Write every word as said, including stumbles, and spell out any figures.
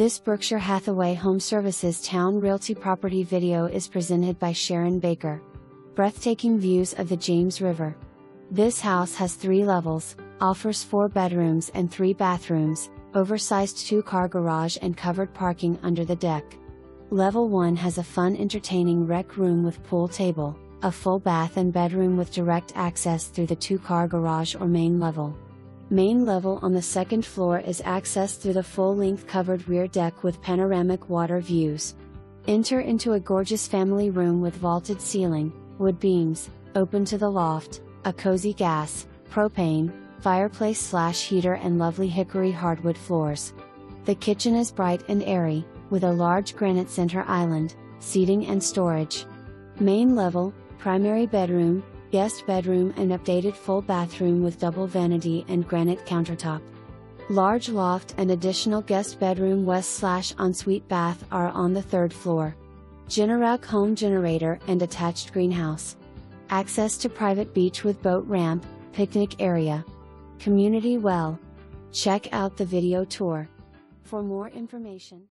This Berkshire Hathaway HomeServices Towne Realty property video is presented by Sharon Baker. Breathtaking views of the James River. This house has three levels, offers four bedrooms and three bathrooms, oversized two-car garage and covered parking under the deck. Level one has a fun entertaining rec room with pool table, a full bath and bedroom with direct access through the two-car garage or main level. Main level on the second floor is accessed through the full-length covered rear deck with panoramic water views. Enter into a gorgeous family room with vaulted ceiling, wood beams, open to the loft, a cozy gas, propane, fireplace slash heater and lovely hickory hardwood floors. The kitchen is bright and airy, with a large granite center island, seating and storage. Main level, primary bedroom, guest bedroom and updated full bathroom with double vanity and granite countertop. Large loft and additional guest bedroom west slash ensuite bath are on the third floor. Generac home generator and attached greenhouse. Access to private beach with boat ramp, picnic area. Community well. Check out the video tour. For more information.